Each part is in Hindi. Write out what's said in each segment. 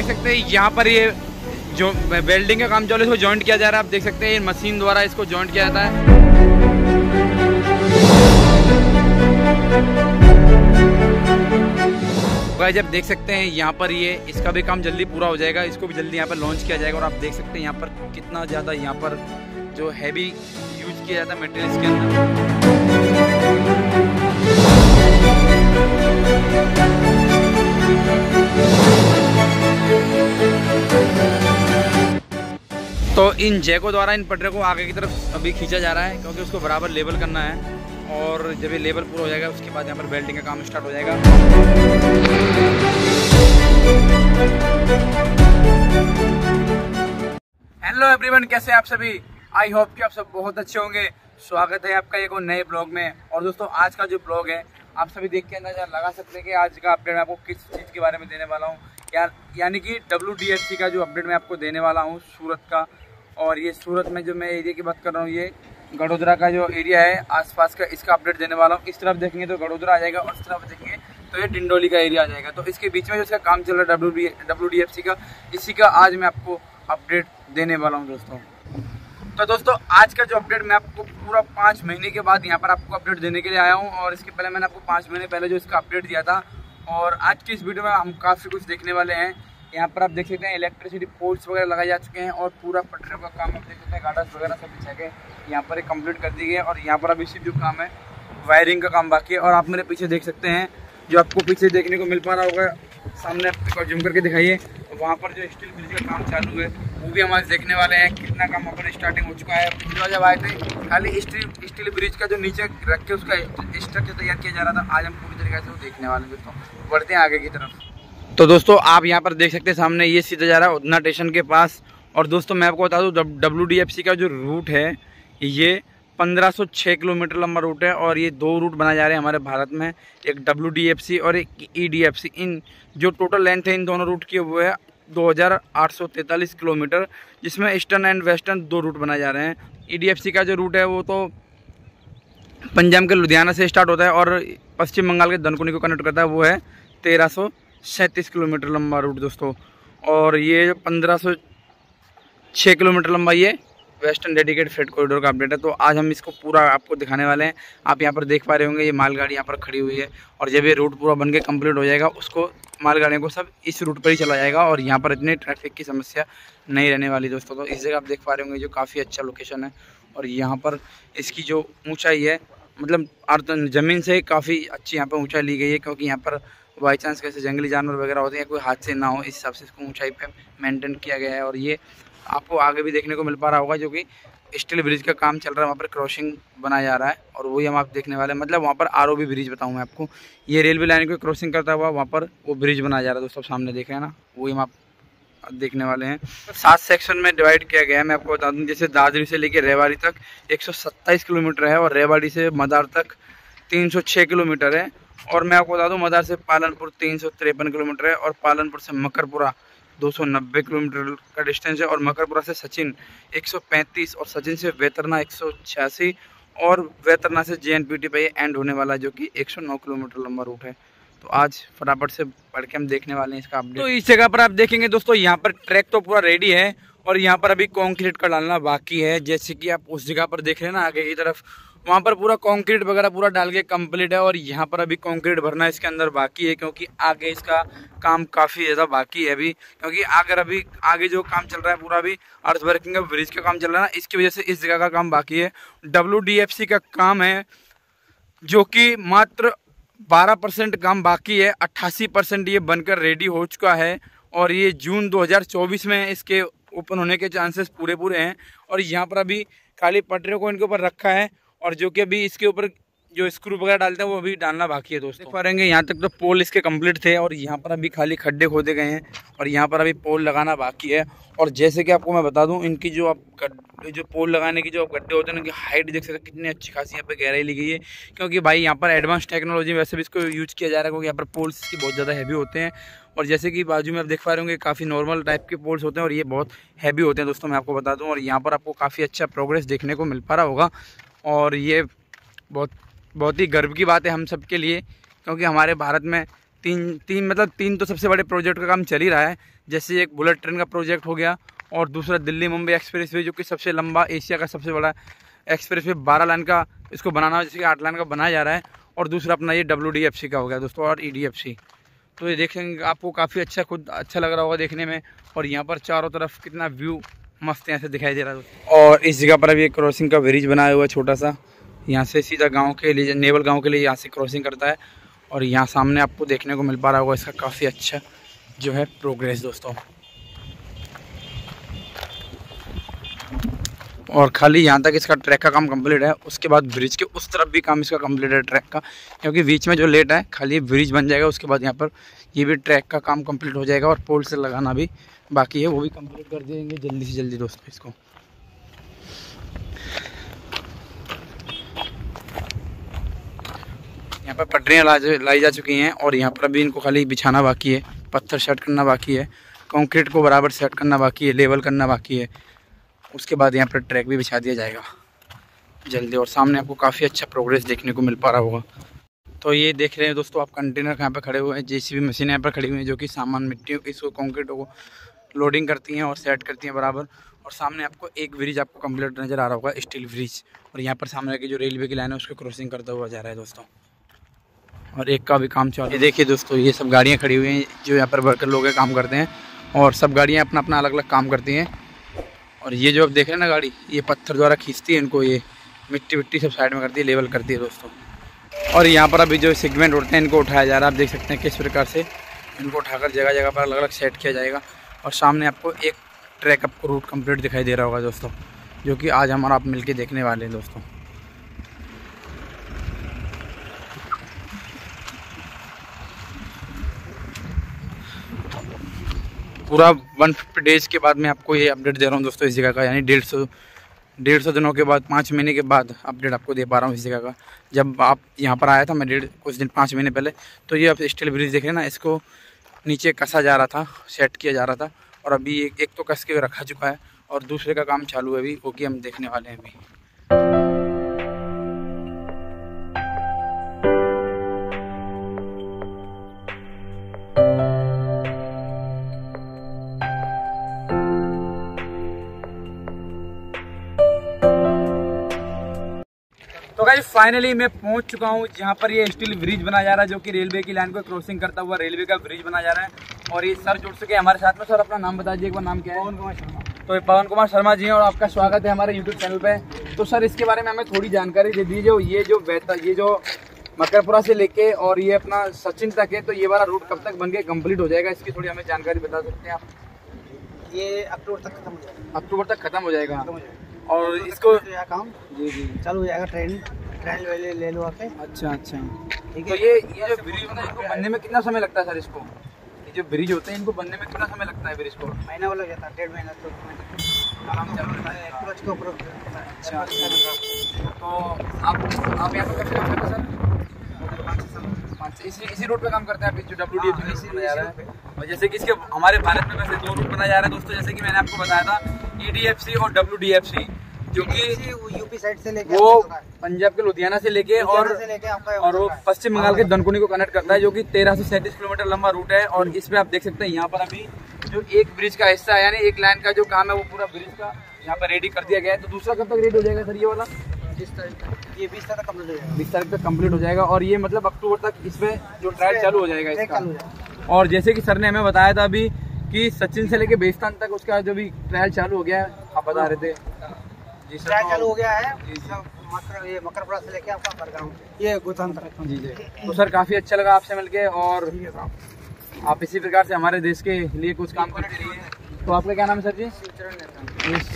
देख सकते हैं यहाँ पर ये जो वेल्डिंग का काम चालू है इसको जॉइंट किया जा रहा है। आप देख सकते हैं ये मशीन द्वारा इसको जॉइंट किया जाता है। गाइस आप देख सकते हैं यहाँ पर ये इसका भी काम जल्दी पूरा हो जाएगा, इसको भी जल्दी यहाँ पर लॉन्च किया जाएगा। और आप देख सकते हैं यहाँ पर कितना ज़्यादा यहाँ पर जो हैवी यूज किया जाता है मटेरियल इसके अंदर। तो इन जैकों द्वारा इन पटरे को आगे की तरफ अभी खींचा जा रहा है क्योंकि उसको बराबर लेबल करना है और जब ये लेबर पूरा हो जाएगा उसके बाद यहाँ पर वेल्डिंग का काम स्टार्ट हो जाएगा। हेलो एवरीवन, कैसे आप सभी? आई होप कि आप सब बहुत अच्छे होंगे। स्वागत है आपका एक और नए ब्लॉग में। और दोस्तों आज का जो ब्लॉग है आप सभी देख के अंदाजा लगा सकते हैं कि आज का अपडेट मैं आपको किस चीज़ के बारे में देने वाला हूँ, यानी कि WDFC का जो अपडेट मैं आपको देने वाला हूँ सूरत का। और ये सूरत में जो मैं एरिया की बात कर रहा हूँ ये गडोदरा का जो एरिया है आसपास का, इसका अपडेट देने वाला हूँ। इस तरफ देखेंगे तो गडोदरा आ जाएगा और इस तरफ देखेंगे तो ये डिंडोली का एरिया आ जाएगा। तो इसके बीच में जो इसका काम चल रहा है WDFC का, इसी का आज मैं आपको अपडेट देने वाला हूँ दोस्तों। तो दोस्तों आज का जो अपडेट मैं आपको पूरा 5 महीने के बाद यहाँ पर आपको अपडेट देने के लिए आया हूँ। और इसके पहले मैंने आपको 5 महीने पहले जो इसका अपडेट दिया था। और आज की इस वीडियो में हम काफ़ी कुछ देखने वाले हैं। यहाँ पर आप देख सकते हैं इलेक्ट्रिसिटी पोल्स वगैरह लगाए जा चुके हैं और पूरा पटरियों का काम आप देख सकते हैं, गार्डर्स वगैरह सब बिछा के यहाँ पर कंप्लीट कर दी गई है। और यहाँ पर अभी सिर्फ जो काम है वायरिंग का काम बाकी है। और आप मेरे पीछे देख सकते हैं, जो आपको पीछे देखने को मिल पा रहा होगा, सामने आपको जूम करके दिखाइए, वहाँ पर जो स्टील ब्रिज का काम चालू है वो भी हम आज देखने वाले हैं। कितना काम वहाँ पर स्टार्टिंग हो चुका है। पिछली बार जब आए थे खाली स्टील ब्रिज का जो नीचे रख के उसका स्ट्रक्चर तैयार किया जा रहा था, आज हम पूरी तरीके से वो देखने वाले हैं दोस्तों। बढ़ते हैं आगे की तरफ। तो दोस्तों आप यहाँ पर देख सकते हैं सामने ये सीधा जा रहा है उधना स्टेशन के पास। और दोस्तों मैं आपको बता दूँ WDFC का जो रूट है ये 1506 किलोमीटर लंबा रूट है। और ये 2 रूट बनाए जा रहे हैं हमारे भारत में, एक WDFC और एक EDFC। इन जो टोटल लेंथ है इन दोनों रूट की वो है 2843 किलोमीटर, जिसमें ईस्टर्न एंड वेस्टर्न 2 रूट बनाए जा रहे हैं। EDFC का जो रूट है वो तो पंजाब के लुधियाना से स्टार्ट होता है और पश्चिम बंगाल के धनकुनी को कनेक्ट करता है, वो है 1337 किलोमीटर लंबा रूट दोस्तों। और ये जो 1506 किलोमीटर लंबा ये वेस्टर्न डेडिकेटेड फ्रेट कॉरिडोर का अपडेट है। तो आज हम इसको पूरा आपको दिखाने वाले हैं। आप यहाँ पर देख पा रहे होंगे ये मालगाड़ी यहाँ पर खड़ी हुई है। और जब ये रूट पूरा बन के कम्प्लीट हो जाएगा उसको मालगाड़ियों को सब इस रूट पर ही चला जाएगा और यहाँ पर इतनी ट्रैफिक की समस्या नहीं रहने वाली दोस्तों। तो इस जगह आप देख पा रहे होंगे जो काफ़ी अच्छा लोकेशन है। और यहाँ पर इसकी जो ऊँचाई है मतलब ज़मीन से काफ़ी अच्छी यहाँ पर ऊँचाई ली गई है, क्योंकि यहाँ पर बाई चांस कैसे जंगली जानवर वगैरह होते हैं, कोई हादसे ना हो इस हिसाब से इसको ऊंचाई पे मेंटेन किया गया है। और ये आपको आगे भी देखने को मिल पा रहा होगा जो कि स्टील ब्रिज का काम चल रहा है, वहाँ पर क्रॉसिंग बनाया जा रहा है और वही हम आप देखने वाले हैं। मतलब वहाँ पर ROB ब्रिज बताऊँ मैं आपको, ये रेलवे लाइन को क्रॉसिंग करता हुआ वहाँ पर वो ब्रिज बनाया जा रहा है दोस्तों, सामने देख रहे हैं ना, वही हम आप देखने वाले हैं। 7 सेक्शन में डिवाइड किया गया है। मैं आपको बता दूँ जैसे दादरी से लेकर रेवाड़ी तक 127 किलोमीटर है और रेवाड़ी से मदार तक 306 किलोमीटर है। और मैं आपको बता दूं मदार से पालनपुर 353 किलोमीटर है और पालनपुर से मकरपुरा 290 किलोमीटर का डिस्टेंस है। और मकरपुरा से सचिन 135 और सचिन से वेतरना 186 और वेतरना से JNPT पे एंड होने वाला है जो कि 109 किलोमीटर लंबा रूट है। तो आज फटाफट से पढ़ के हम देखने वाले हैं इसका अपडेट। तो इस जगह पर आप देखेंगे दोस्तों यहाँ पर ट्रैक तो पूरा रेडी है और यहाँ पर अभी कॉन्क्रीट का डालना बाकी है। जैसे कि आप उस जगह पर देख रहे हैं ना आगे की तरफ, वहाँ पर पूरा कंक्रीट वगैरह पूरा डाल के कंप्लीट है। और यहाँ पर अभी कंक्रीट भरना इसके अंदर बाकी है क्योंकि आगे इसका काम काफ़ी ज़्यादा बाकी है अभी, क्योंकि अगर अभी आगे जो काम चल रहा है पूरा अभी अर्थवर्किंग का ब्रिज का काम चल रहा है ना, इसकी वजह से इस जगह का काम बाकी है। WDFC का काम है जो कि मात्र 12% काम बाकी है, 88% ये बनकर रेडी हो चुका है। और ये जून 2024 में इसके ओपन होने के चांसेस पूरे पूरे हैं। और यहाँ पर अभी खाली पटरियों को इनके ऊपर रखा है और जो कि अभी इसके ऊपर जो स्क्रू वगैरह डालते हैं वो अभी डालना बाकी है दोस्तों। पाएंगे यहाँ तक तो पोल इसके कंप्लीट थे और यहाँ पर अभी खाली खड्डे खोदे गए हैं और यहाँ पर अभी पोल लगाना बाकी है। और जैसे कि आपको मैं बता दूं इनकी जो जो पोल लगाने की जो गड्ढे होते हैं उनकी हाइट देख सकते हैं कितनी अच्छी खासी यहाँ पर गहराई ली गई है, क्योंकि भाई यहाँ पर एडवांस टेक्नोलॉजी वैसे भी इसको यूज किया जा रहा है क्योंकि यहाँ पर पोल्स की बहुत ज़्यादा हैवी होते हैं। और जैसे कि बाजू में आप देख पा रहे होंगे काफ़ी नॉर्मल टाइप के पोल्स होते हैं और ये बहुत हैवी होते हैं दोस्तों, मैं आपको बता दूँ। और यहाँ पर आपको काफ़ी अच्छा प्रोग्रेस देखने को मिल पा रहा होगा और ये बहुत ही गर्व की बात है हम सब के लिए, क्योंकि हमारे भारत में तीन तो सबसे बड़े प्रोजेक्ट का काम चल ही रहा है, जैसे एक बुलेट ट्रेन का प्रोजेक्ट हो गया और दूसरा दिल्ली मुंबई एक्सप्रेसवे जो कि सबसे लंबा एशिया का सबसे बड़ा एक्सप्रेसवे 12 लाइन का इसको बनाना, जैसे कि 8 लाइन का बनाया जा रहा है, और दूसरा अपना ये WDFC का हो गया दोस्तों और EDFC। तो ये देखेंगे आपको काफ़ी अच्छा खुद अच्छा लग रहा होगा देखने में, और यहाँ पर चारों तरफ कितना व्यू मस्त यहाँ से दिखाई दे रहा है दोस्तों। और इस जगह पर अभी क्रॉसिंग का ब्रिज बनाया हुआ है छोटा सा, यहाँ से सीधा गाँव के लिए नेवल गाँव के लिए यहाँ से क्रॉसिंग करता है, और यहाँ सामने आपको देखने को मिल पा रहा होगा इसका काफ़ी अच्छा जो है प्रोग्रेस दोस्तों। और खाली यहाँ तक इसका ट्रैक का काम कंप्लीट है, उसके बाद ब्रिज के उस तरफ भी काम इसका कंप्लीट है ट्रैक का, क्योंकि बीच में जो लेट है खाली ब्रिज बन जाएगा, उसके बाद यहाँ पर ये भी ट्रैक का काम कंप्लीट हो जाएगा और पोल से लगाना भी बाकी है, वो भी कंप्लीट कर देंगे जल्दी से जल्दी दोस्तों इसको। यहाँ पर पटरियाँ लाई जा चुकी हैं और यहाँ पर अभी इनको खाली बिछाना बाकी है, पत्थर सेट करना बाकी है, कंक्रीट को बराबर सेट करना बाकी है, लेवल करना बाकी है, उसके बाद यहाँ पर ट्रैक भी बिछा दिया जाएगा जल्दी। और सामने आपको काफ़ी अच्छा प्रोग्रेस देखने को मिल पा रहा होगा। तो ये देख रहे हैं दोस्तों आप कंटेनर यहाँ पर खड़े हुए हैं, JCB मशीनें यहाँ पर खड़ी हुई हैं जो कि सामान मिट्टियों इसको कंक्रीटों को लोडिंग करती हैं और सेट करती हैं बराबर। और सामने आपको एक ब्रिज आपको कंप्लीट नज़र आ रहा होगा स्टील ब्रिज, और यहाँ पर सामने की जो रेलवे की लाइन है उसको क्रॉसिंग करता हुआ जा रहा है दोस्तों, और एक का भी काम चल रहा है। देखिए दोस्तों ये सब गाड़ियाँ खड़ी हुई हैं जो यहाँ पर वर्कर लोग काम करते हैं, और सब गाड़ियाँ अपना अपना अलग अलग काम करती हैं। और ये जो आप देख रहे हैं ना गाड़ी, ये पत्थर द्वारा खींचती है इनको, ये मिट्टी विट्टी सब साइड में करती है, लेवल करती है दोस्तों। और यहाँ पर अभी जो सेगमेंट उठते हैं इनको उठाया जा रहा है, आप देख सकते हैं किस प्रकार से इनको उठाकर जगह जगह पर अलग अलग सेट किया जाएगा। और सामने आपको एक ट्रैक आपको रूट कंप्लीट दिखाई दे रहा होगा दोस्तों, जो कि आज हमारा आप मिलकर देखने वाले हैं दोस्तों। पूरा 150 डेज के बाद मैं आपको ये अपडेट दे रहा हूँ दोस्तों इस जगह का, यानी 150 दिनों के बाद, 5 महीने के बाद अपडेट आपको दे पा रहा हूँ इस जगह का। जब आप यहाँ पर आया था मैं कुछ दिन 5 महीने पहले, तो ये आप स्टील ब्रिज देख रहे हैं ना, इसको नीचे कसा जा रहा था, सेट किया जा रहा था, और अभी एक तो कस के रखा चुका है और दूसरे का काम चालू है अभी, वो कि हम देखने वाले हैं अभी। तो गाइस फाइनली मैं पहुंच चुका हूं जहां पर ये स्टील ब्रिज बना जा रहा है, जो कि रेलवे की लाइन को क्रॉसिंग करता हुआ रेलवे का ब्रिज बना जा रहा है। और ये सर जुड़ चुके हैं हमारे साथ में। सर अपना नाम बता दीजिए, एक बार नाम क्या है? पवन कुमार शर्मा। तो ये पवन कुमार शर्मा जी हैं और आपका स्वागत है हमारे यूट्यूब चैनल पर। तो सर इसके बारे में हमें थोड़ी जानकारी दे दीजिए, ये जो मकरपुरा से लेके और ये अपना सचिन तक है, तो ये वाला रूट कब तक बन के कम्प्लीट हो जाएगा, इसकी थोड़ी हमें जानकारी बता सकते हैं आप? ये अक्टूबर तक खत्म हो जाएगा। और इसको काम जी चालू हो जाएगा ट्रेन वाले ले लो आके। अच्छा ठीक है। तो ये जो ब्रिज होता है इनको बनने में कितना समय लगता है सर? इसको ये जो ब्रिज होते हैं इनको बनने में कितना समय लगता है? ब्रिज को महीना वाला जाता है, 1.5 महीना तो काम चालू रहता है एक्टिवच के ऊपर। अच्छा, तो आप यहाँ पर कैसे करते हैं सर? इसी रोड पे काम करते हैं आप, जो WDFC बनाया जा रहा है। और जैसे कि इसके हमारे भारत में वैसे 2 रूट बनाया जा रहा है दोस्तों, जैसे कि मैंने आपको बताया था EDFC और WDFC, जो कि यूपी साइड से लेके वो पंजाब के लुधियाना से लेके और वो पश्चिम बंगाल के दनकुनी को कनेक्ट करता है, जो कि 1337 किलोमीटर लंबा रूट है। और इसमें आप देख सकते हैं यहाँ पर अभी जो एक ब्रिज का हिस्सा है, यानी एक लाइन का जो काम है वो पूरा ब्रिज का यहाँ पर रेडी कर दिया गया है। तो दूसरा कब तक रेडी हो जाएगा सर ये वाला? ये 20 तारीख तक कम्प्लीट हो जाएगा। और ये मतलब अक्टूबर तक इसमें जो ट्रायल चालू हो जाएगा इसका। और जैसे की सर ने हमें बताया था अभी कि सचिन से लेके बेस्तान तक उसका जो भी ट्रायल चालू हो गया है, आप बता रहे थे जी सर? ट्रायल चालू हो गया है ये मकरपुरा से लेके आपका बरगांव ये गोथान तक जी। तो सर काफ़ी अच्छा लगा आपसे मिलके, और आप इसी प्रकार से हमारे देश के लिए कुछ काम करते रहिए। तो आपका क्या नाम है सर जी?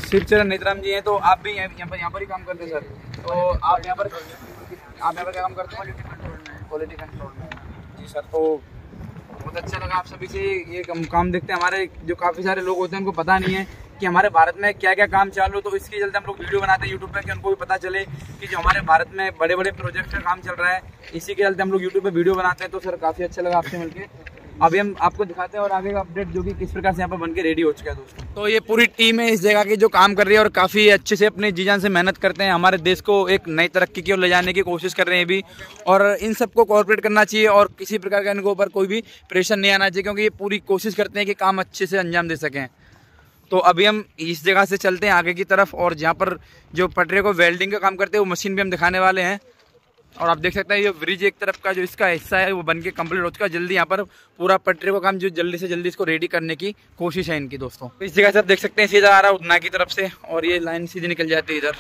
शिवचरण नेत्राम जी हैं। तो आप भी यहाँ पर ही काम करते हैं सर? तो आप यहाँ पर क्या काम करते हैं? क्वालिटी कंट्रोल में जी सर। तो बहुत अच्छा लगा आप सभी से ये काम देखते हैं। हमारे जो काफ़ी सारे लोग होते हैं उनको पता नहीं है कि हमारे भारत में क्या क्या काम चालू, तो इसके चलते हम लोग वीडियो बनाते हैं यूट्यूब पर कि उनको भी पता चले कि जो हमारे भारत में बड़े बड़े प्रोजेक्ट का काम चल रहा है, इसी के चलते हम लोग यूट्यूब पर वीडियो बनाते हैं। तो सर काफ़ी अच्छा लगा आपसे मिलकर। अभी हम आपको दिखाते हैं और आगे का अपडेट जो कि किस प्रकार से यहाँ पर बनके रेडी हो चुका है दोस्तों। तो ये पूरी टीम है इस जगह की जो काम कर रही है और काफ़ी अच्छे से अपने जी जान से मेहनत करते हैं, हमारे देश को एक नई तरक्की की ओर ले जाने की कोशिश कर रहे हैं अभी। और इन सबको कॉर्पोरेट करना चाहिए और किसी प्रकार का इनके ऊपर कोई भी प्रेशर नहीं आना चाहिए, क्योंकि ये पूरी कोशिश करते हैं कि काम अच्छे से अंजाम दे सकें। तो अभी हम इस जगह से चलते हैं आगे की तरफ और जहाँ पर जो पटरे को वेल्डिंग का काम करते हैं वो मशीन भी हम दिखाने वाले हैं। और आप देख सकते हैं ये ब्रिज एक तरफ का जो इसका हिस्सा है वो बनके कंप्लीट हो चुका है। जल्दी यहाँ पर पूरा पटरी को काम जो जल्दी से जल्दी इसको रेडी करने की कोशिश है इनकी दोस्तों। इस जगह से आप देख सकते हैं सीधा आ रहा है उधना की तरफ से और ये लाइन सीधी निकल जाती है इधर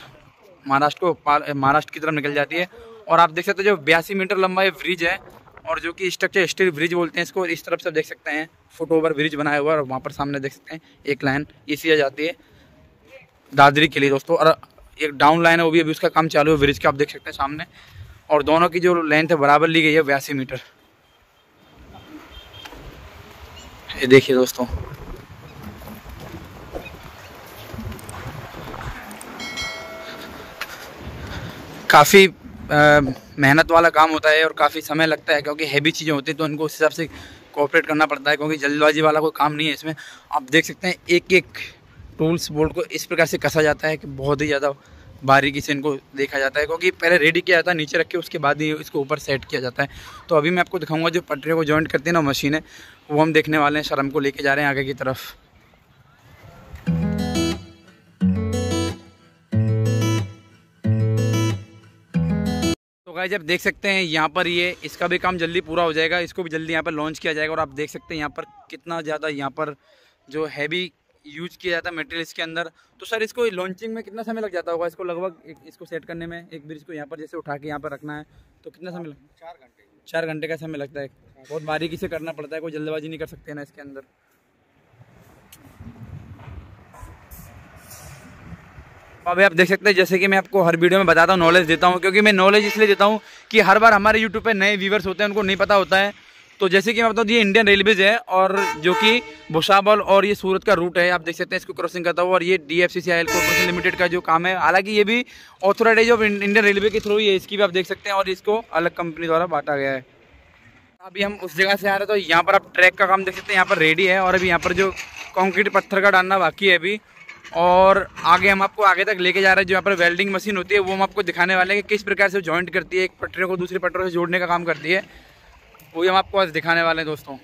महाराष्ट्र की तरफ निकल जाती है। और आप देख सकते हैं जो 82 मीटर लंबा ये ब्रिज है और जो कि स्ट्रक्चर स्टील ब्रिज बोलते हैं इसको। और इस तरफ से आप देख सकते हैं फुट ओवर ब्रिज बनाया हुआ और वहाँ पर सामने देख सकते हैं एक लाइन इसी जाती है दादरी के लिए दोस्तों। और एक डाउन लाइन है वो भी अभी उसका काम चालू है ब्रिज का, आप देख सकते हैं सामने। और दोनों की जो लेंथ है बराबर ली गई है 82 मीटर। ये देखिए दोस्तों, काफ़ी मेहनत वाला काम होता है और काफ़ी समय लगता है क्योंकि हैवी चीज़ें होती है तो इनको उस हिसाब से कोऑपरेट करना पड़ता है, क्योंकि जल्दबाजी वाला कोई काम नहीं है इसमें। आप देख सकते हैं एक एक टूल्स बोल्ट को इस प्रकार से कसा जाता है कि बहुत ही ज़्यादा बारीकी से इनको देखा जाता है, क्योंकि पहले रेडी किया जाता है नीचे रख के, उसके बाद ही इसको ऊपर सेट किया जाता है। तो अभी मैं आपको दिखाऊंगा जो पटरे को जॉइंट करती है ना मशीन है वो हम देखने वाले हैं। शर्म को लेके जा रहे हैं आगे की तरफ। तो गाइस आप देख सकते हैं यहाँ पर ये इसका भी काम जल्दी पूरा हो जाएगा, इसको भी जल्दी यहाँ पर लॉन्च किया जाएगा। और आप देख सकते हैं यहाँ पर कितना ज़्यादा यहाँ पर जो हैवी यूज किया जाता है मटेरियल इसके अंदर। तो सर इसको लॉन्चिंग में कितना समय लग जाता होगा इसको लगभग इसको सेट करने में? एक ब्रिज को यहाँ पर जैसे उठा के यहाँ पर रखना है तो कितना समय लगता है? 4 घंटे। 4 घंटे का समय लगता है, बहुत बारीकी से करना पड़ता है, कोई जल्दबाजी नहीं कर सकते ना इसके अंदर। अभी आप देख सकते हैं जैसे कि मैं आपको हर वीडियो में बताता हूँ, नॉलेज देता हूँ, क्योंकि मैं नॉलेज इसलिए देता हूँ कि हर बार हमारे यूट्यूब पर नए व्यूवर्स होते हैं उनको नहीं पता होता है। तो जैसे कि मैं बताऊँ ये इंडियन रेलवेज है और जो कि भुसावल और ये सूरत का रूट है, आप देख सकते हैं इसको क्रॉसिंग करता हुआ। और ये DFC कॉर्पोरेशन लिमिटेड का जो काम है, हालांकि ये भी ऑथोरिटीज ऑफ इंडियन रेलवे के थ्रू ही है, इसकी भी आप देख सकते हैं। और इसको अलग कंपनी द्वारा बांटा गया है। अभी हम उस जगह से आ रहे हैं तो यहाँ पर आप ट्रैक का काम देख सकते हैं, यहाँ पर रेडी है। और अभी यहाँ पर जो कॉन्क्रीट पत्थर का डालना बाकी है अभी, और आगे हम आपको आगे तक लेके जा रहे हैं जो यहाँ पर वेल्डिंग मशीन होती है वो हम आपको दिखाने वाले हैं कि किस प्रकार से जॉइंट करती है, एक पटरे को दूसरे पटरे से जोड़ने का काम करती है, वही हम आपको आज दिखाने वाले हैं दोस्तों।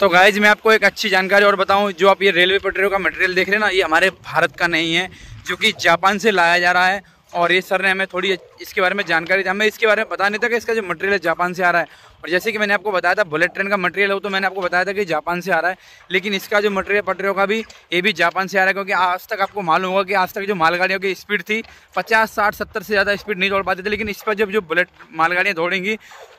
तो गाइज मैं आपको एक अच्छी जानकारी और बताऊं, जो आप ये रेलवे पटरियों का मटेरियल देख रहे हैं ना, ये हमारे भारत का नहीं है, जो कि जापान से लाया जा रहा है। और ये सर ने हमें थोड़ी इसके बारे में जानकारी दी, हमें इसके बारे में पता नहीं था कि इसका जो मटेरियल है जापान से आ रहा है। और जैसे कि मैंने आपको बताया था बुलेट ट्रेन का मटेरियल हो तो मैंने आपको बताया था कि जापान से आ रहा है, लेकिन इसका जो मटेरियल पटरियों का भी ये भी जापान से आ रहा है। क्योंकि आज तक आपको मालूम होगा कि आज तक जो मालगाड़ियों की स्पीड थी 50, 60, 70 से ज़्यादा स्पीड नहीं दौड़ पाती थी, लेकिन इस पर जब जो बुलेट मालगाड़ियाँ दौड़ेंगी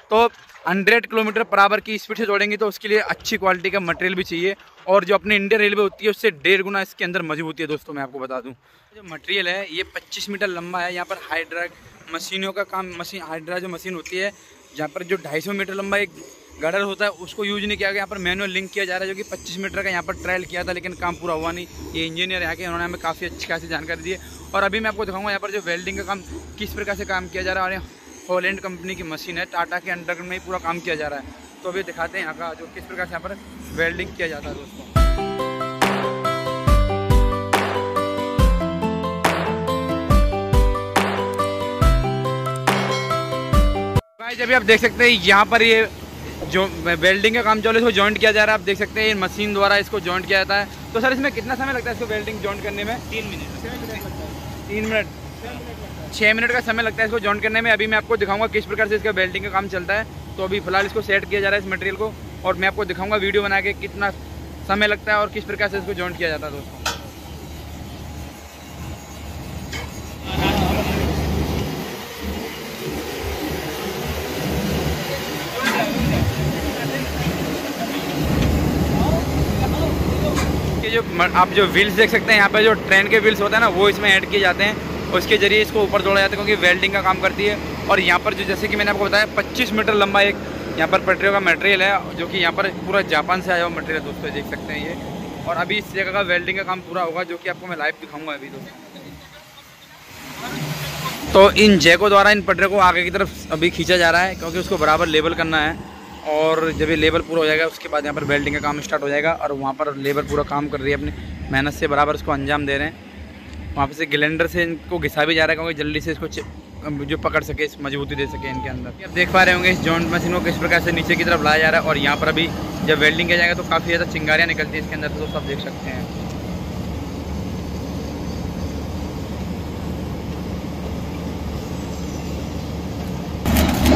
तो 100 किलोमीटर पर आवर की स्पीड से दौड़ेंगी, तो उसके लिए अच्छी क्वालिटी का मटेरियल भी चाहिए। और जो अपनी इंडियन रेलवे होती है उससे 1.5 गुना इसके अंदर मजबूती है दोस्तों। मैं आपको बता दूं जो मटेरियल है ये 25 मीटर लंबा है। यहाँ पर हाइड्रा मशीनों का काम, मशीन हाइड्रा जो मशीन होती है, जहाँ पर जो 250 मीटर लंबा एक गडर होता है उसको यूज नहीं किया गया, यहाँ पर मैनुअल लिंक किया जा रहा है। जो कि 25 मीटर का यहाँ पर ट्रायल किया था लेकिन काम पूरा हुआ नहीं, ये इंजीनियर यहाँ के उन्होंने हमें काफ़ी अच्छी खासी जानकारी दी है। और अभी मैं आपको दिखाऊंगा यहाँ पर जो वेल्डिंग का काम किस प्रकार से काम किया जा रहा है। और हॉलैंड कंपनी की मशीन है, टाटा के अंडरग्राउंड में ही पूरा काम किया जा रहा है। तो अभी दिखाते हैं यहाँ का जो किस प्रकार से यहाँ पर वेल्डिंग किया जाता है दोस्तों। जब आप देख सकते हैं यहाँ पर ये जो वेल्डिंग का काम चल रहा है जॉइंट किया जा रहा है, आप देख सकते हैं मशीन द्वारा इसको जॉइंट किया जाता है। तो सर इसमें कितना समय लगता है इसको वेल्डिंग जॉइंट करने में? 3 मिनट 6 मिनट का समय लगता है इसको जॉइंट करने में। अभी मैं आपको दिखाऊंगा किस प्रकार से इसका वेल्डिंग का काम चलता है। तो अभी फिलहाल इसको सेट किया जा रहा है इस मटेरियल को, और मैं आपको दिखाऊंगा वीडियो बना के कितना समय लगता है और किस प्रकार से इसको जॉइंट किया जाता है दोस्तों। ये जो आप जो व्हील्स देख सकते हैं यहाँ पे जो ट्रेन के व्हील्स होते हैं ना वो इसमें ऐड किए जाते हैं, उसके जरिए इसको ऊपर जोड़ा जाता है क्योंकि वेल्डिंग का काम करती है। और यहाँ पर जो जैसे कि मैंने आपको बताया 25 मीटर लंबा एक यहाँ पर पटरियों का मटेरियल है, जो कि यहाँ पर पूरा जापान से आया हुआ मटेरियल दोस्तों, देख सकते हैं ये। और अभी इस जगह का वेल्डिंग का काम पूरा होगा, जो कि आपको मैं लाइव दिखाऊंगा अभी दोस्तों। तो इन जैको द्वारा इन पटरियों को आगे की तरफ अभी खींचा जा रहा है क्योंकि उसको बराबर लेवल करना है। और जब ये लेबर पूरा हो जाएगा उसके बाद यहाँ पर वेल्डिंग का काम स्टार्ट हो जाएगा। और वहाँ पर लेबर पूरा काम कर रही है, अपनी मेहनत से बराबर उसको अंजाम दे रहे हैं। वहाँ पर से ग्लेंडर से इनको घिसा भी जा रहा है क्योंकि जल्दी से इसको जो पकड़ सके, इस मजबूती दे सके इनके अंदर। आप देख पा रहे होंगे इस जॉइंट मशीन को किस प्रकार से नीचे की तरफ लाया जा रहा है। और यहाँ पर अभी जब वेल्डिंग किया जाएगा तो काफ़ी ज़्यादा चिंगारियाँ निकलती है इसके अंदर, तो सब देख सकते हैं।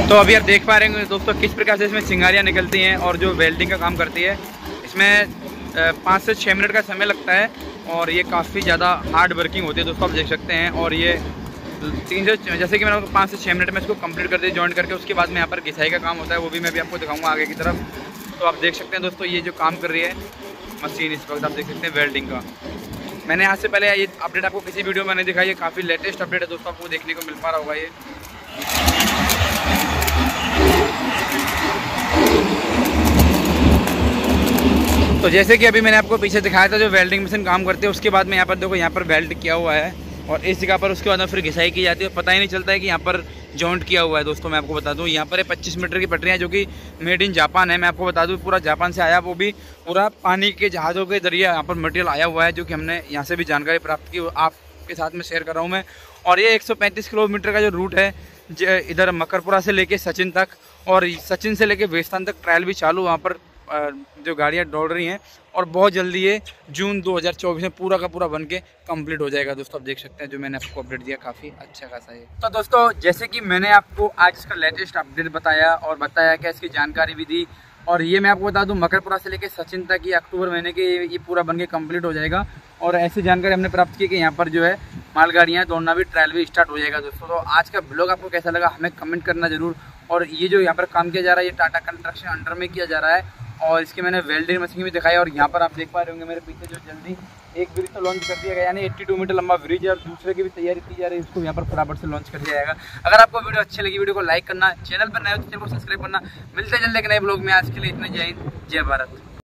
तो अभी आप देख पा रहे होंगे दोस्तों किस प्रकार से इसमें चिंगारियाँ निकलती हैं और जो वेल्डिंग का काम करती है। इसमें 5 से 6 मिनट का समय लगता है और ये काफ़ी ज़्यादा हार्ड वर्किंग होती है दोस्तों, आप देख सकते हैं। और ये 3 से जैसे कि मैंने आपको 5 से 6 मिनट में इसको कंप्लीट कर दिया जॉइंट करके, उसके बाद में यहाँ पर घिसाई का काम होता है, वो भी मैं भी आपको दिखाऊँगा आगे की तरफ। तो आप देख सकते हैं दोस्तों ये जो काम कर रही है मशीन इस वक्त, आप देख सकते हैं वेल्डिंग का। मैंने आज से पहले ये अपडेट आपको किसी वीडियो में नहीं दिखाई, ये काफ़ी लेटेस्ट अपडेट है दोस्तों, आपको देखने को मिल पा रहा होगा ये। तो जैसे कि अभी मैंने आपको पीछे दिखाया था जो वेल्डिंग मशीन काम करती है, उसके बाद में यहाँ पर देखो यहाँ पर वेल्ड किया हुआ है और इस जगह पर उसके बाद फिर घिसाई की जाती है। पता ही नहीं चलता है कि यहाँ पर जॉइंट किया हुआ है दोस्तों। मैं आपको बता दूँ यहाँ पर 25 मीटर की पटरियाँ जो कि मेड इन जापान है, मैं आपको बता दूँ पूरा जापान से आया, वो भी पूरा पानी के जहाज़ों के जरिए यहाँ पर मटेरियल आया हुआ है, जो कि हमने यहाँ से भी जानकारी प्राप्त की, आपके साथ में शेयर कर रहा हूँ मैं। और ये 135 किलोमीटर का जो रूट है इधर मकरपुरा से लेके सचिन तक, और सचिन से लेके वेस्तान तक ट्रायल भी चालू वहाँ पर जो गाड़ियाँ दौड़ रही हैं। और बहुत जल्दी ये जून 2024 में पूरा का पूरा बन के कम्प्लीट हो जाएगा दोस्तों, आप देख सकते हैं। जो मैंने आपको अपडेट दिया काफ़ी अच्छा खासा है। तो दोस्तों जैसे कि मैंने आपको आज इसका लेटेस्ट अपडेट बताया और बताया क्या इसकी जानकारी भी दी, और ये मैं आपको बता दूं मकरपुरा से लेके सचिन तक ये अक्टूबर महीने के ये पूरा बन के कम्प्लीट हो जाएगा। और ऐसी जानकारी हमने प्राप्त की कि यहाँ पर जो है मालगाड़ियाँ दौड़ना भी, ट्रायल भी स्टार्ट हो जाएगा दोस्तों। तो आज का ब्लॉग आपको कैसा लगा हमें कमेंट करना ज़रूर। और ये जो यहाँ पर काम किया जा रहा है ये टाटा कंस्ट्रक्शन अंडर में किया जा रहा है, और इसके मैंने वेल्डिंग मशीन भी दिखाई। और यहाँ पर आप देख पा रहे होंगे मेरे पीछे जो जल्दी एक ब्रिज तो लॉन्च कर दिया गया, यानी 82 मीटर लंबा ब्रिज है, और दूसरे की भी तैयारी की जा रही है, उसको यहाँ पर फटाफट से लॉन्च कर दिया जाएगा। अगर आपको वीडियो अच्छी लगी वीडियो को लाइक करना, चैनल पर नए हो तो चैनल को सब्सक्राइब करना। मिलते हैं जल्द एक नए ब्लॉग में, आज के लिए इतना, जय हिंद जय भारत।